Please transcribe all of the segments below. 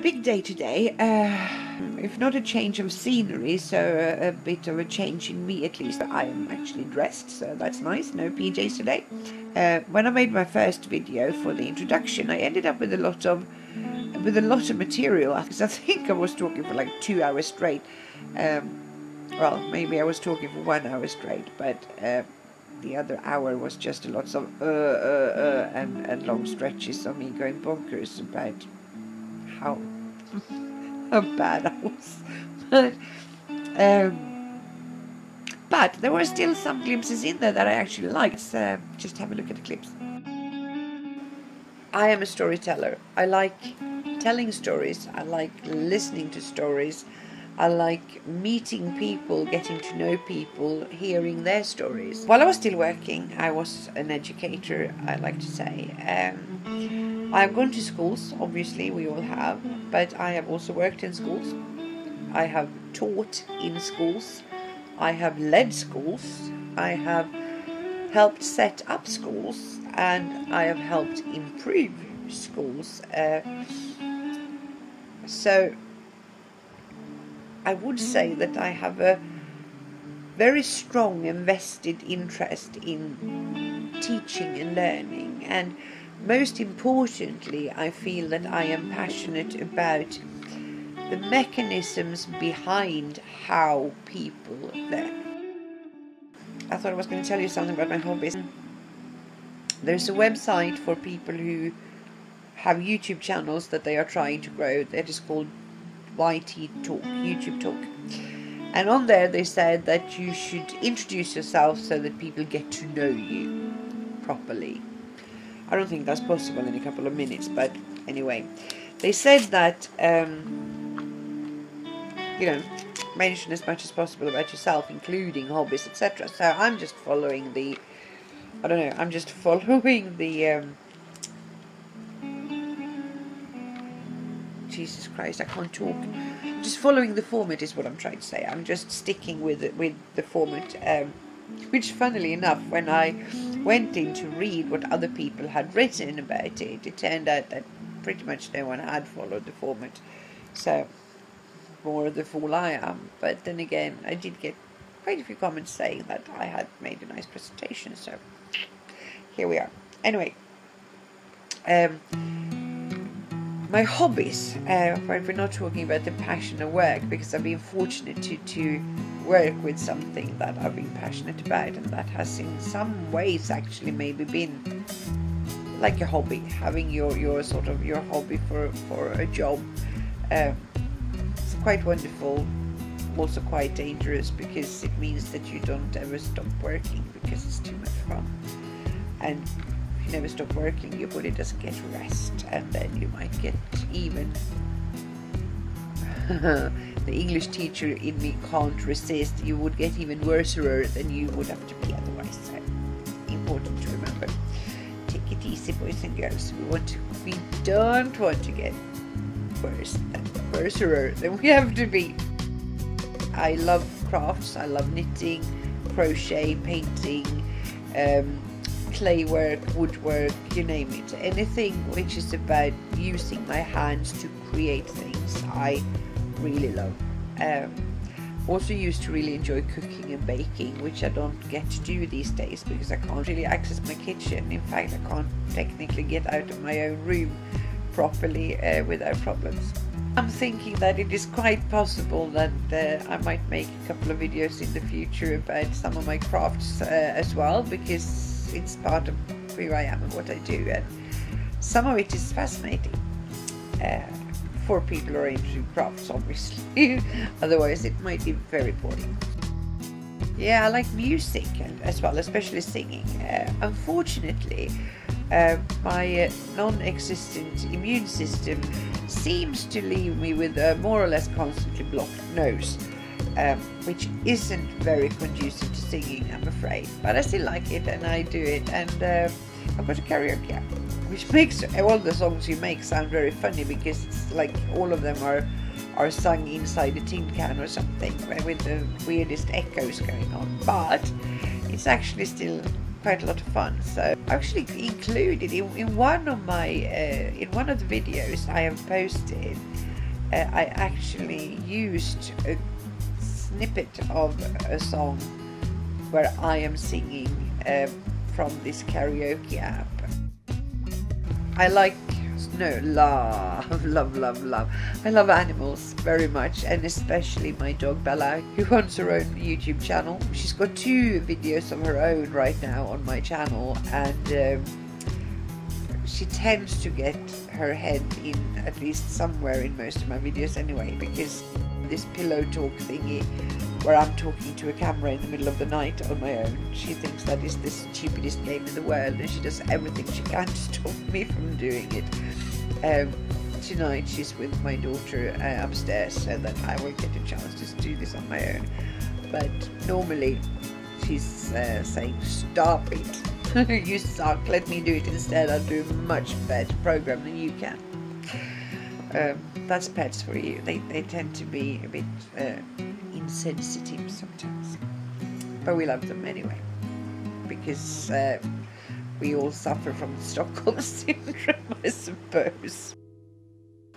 big day today, if not a change of scenery, so a bit of a change in me at least. I am actually dressed, so that's nice, no PJs today. When I made my first video for the introduction, I ended up with a lot of material, because I think I was talking for like 2 hours straight. Well, maybe I was talking for 1 hour straight, but the other hour was just a lot of and long stretches of me going bonkers about how bad I was. But there were still some glimpses in there that I actually liked. So just have a look at the clips. I am a storyteller. I like telling stories. I like listening to stories. I like meeting people, getting to know people, hearing their stories. While I was still working, I was an educator, I like to say. I've gone to schools, obviously, we all have, but I have also worked in schools. I have taught in schools. I have led schools. I have helped set up schools, and I have helped improve schools. So I would say that I have a very strong and vested interest in teaching and learning, and most importantly, I feel that I am passionate about the mechanisms behind how people learn. I thought I was going to tell you something about my hobbies. There's a website for people who have YouTube channels that they are trying to grow. That is called YT Talk, YouTube Talk. And on there they said that you should introduce yourself so that people get to know you properly. I don't think that's possible in a couple of minutes, but anyway, they said that you know, mention as much as possible about yourself, including hobbies, etc. So I'm just following the, I don't know, I'm just following the Jesus Christ, I can't talk. I'm just following the format is what I'm trying to say. I'm just sticking with the format. Which, funnily enough, when I went in to read what other people had written about it, it turned out that pretty much no one had followed the format. So, more of the fool I am. But then again, I did get quite a few comments saying that I had made a nice presentation. So, here we are. Anyway, my hobbies, we're not talking about the passion of work, because I've been fortunate to work with something that I've been passionate about, and that has in some ways actually maybe been like a hobby, having your sort of your hobby for a job. It's quite wonderful, also quite dangerous, because it means that you don't ever stop working, because it's too much fun. And never stop working, your body doesn't get rest, and then you might get even. The English teacher in me can't resist. You would get even worser than you would have to be otherwise. So important to remember. Take it easy, boys and girls. We don't want to get worser than we have to be. I love crafts. I love knitting, crochet, painting, clay work, woodwork, you name it. Anything which is about using my hands to create things, I really love. Also used to really enjoy cooking and baking, which I don't get to do these days because I can't really access my kitchen. In fact, I can't technically get out of my own room properly without problems. I'm thinking that it is quite possible that I might make a couple of videos in the future about some of my crafts as well, because it's part of who I am and what I do, and some of it is fascinating for people who are into crafts, obviously. Otherwise it might be very boring. Yeah, I like music as well, especially singing. Unfortunately, my non-existent immune system seems to leave me with a more or less constantly blocked nose, which isn't very conducive to singing, I'm afraid, but I still like it and I do it. And I've got a karaoke app, which makes all the songs you make sound very funny, because it's like all of them are sung inside a tin can or something, with the weirdest echoes going on, but it's actually still quite a lot of fun. So I actually included in one of the videos I have posted I actually used a snippet of a song where I am singing from this karaoke app. I like love. I love animals very much, and especially my dog Bella, who runs her own YouTube channel. She's got 2 videos of her own right now on my channel, and she tends to get her head in at least somewhere in most of my videos anyway, because this pillow talk thingy where I'm talking to a camera in the middle of the night on my own, she thinks that is the stupidest game in the world, and she does everything she can to stop me from doing it. Tonight she's with my daughter upstairs, so that I will get a chance to do this on my own, but normally she's saying stop it, you suck, let me do it instead, I'll do a much better program than you can. That's pets for you. They tend to be a bit insensitive sometimes, but we love them anyway, because we all suffer from Stockholm syndrome, I suppose.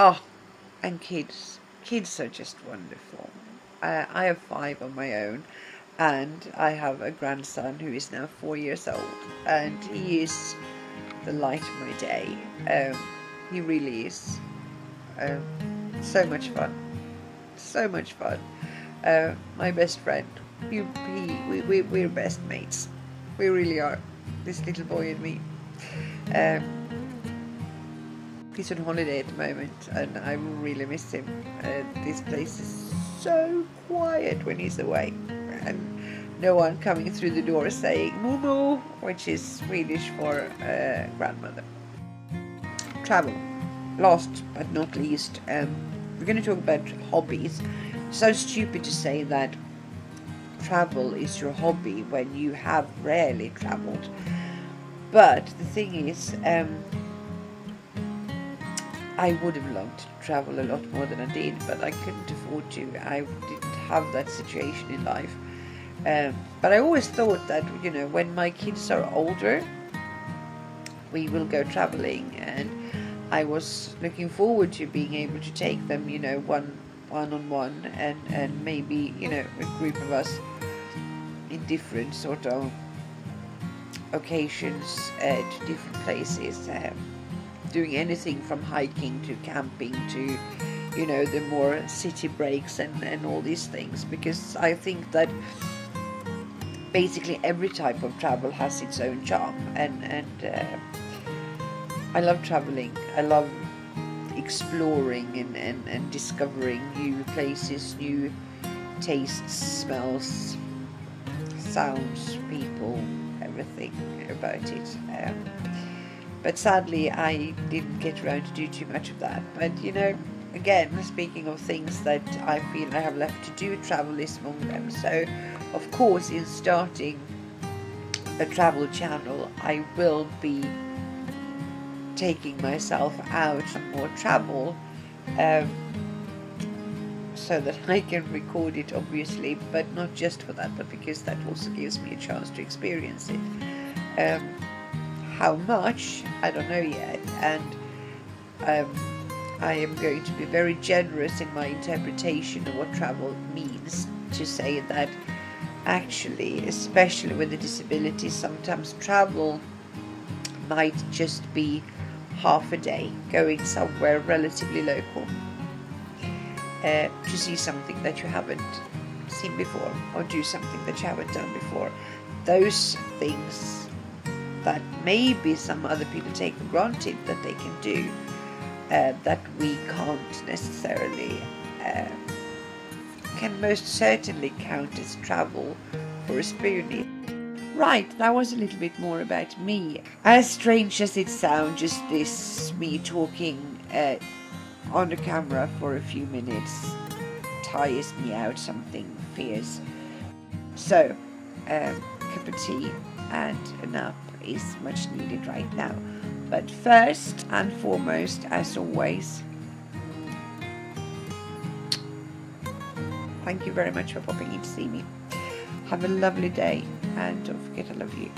Oh, and kids are just wonderful. I have 5 on my own, and I have a grandson who is now 4 years old, and he is the light of my day. He really is. So much fun, so much fun. My best friend, we're best mates, we really are, this little boy and me. He's on holiday at the moment, and I really miss him. This place is so quiet when he's away, and no one coming through the door saying Mumu, which is Swedish for grandmother. Travel. Last but not least, we're going to talk about hobbies. So stupid to say that travel is your hobby when you have rarely traveled. But the thing is, I would have loved to travel a lot more than I did, but I couldn't afford to. I didn't have that situation in life. But I always thought that, you know, when my kids are older, we will go traveling, and I was looking forward to being able to take them, you know, one-on-one, and maybe, you know, a group of us in different sort of occasions to different places, doing anything from hiking to camping to, you know, the more city breaks and all these things, because I think that basically every type of travel has its own charm, and I love travelling, I love exploring and discovering new places, new tastes, smells, sounds, people, everything about it. But sadly I didn't get around to do too much of that. But you know, again, speaking of things that I feel I have left to do, travel is among them. So of course in starting a travel channel I will be taking myself out or travel, so that I can record it obviously, but not just for that, but because that also gives me a chance to experience it. How much, I don't know yet, and I am going to be very generous in my interpretation of what travel means, to say that actually, especially with a disability, sometimes travel might just be half a day going somewhere relatively local to see something that you haven't seen before, or do something that you haven't done before. Those things that maybe some other people take for granted that they can do, that we can't necessarily, can most certainly count as travel for a spoonie. Right, that was a little bit more about me. As strange as it sounds, just this me talking on the camera for a few minutes tires me out something fierce. So, cup of tea and a nap is much needed right now. But first and foremost, as always, thank you very much for popping in to see me. Have a lovely day, and don't forget I love you.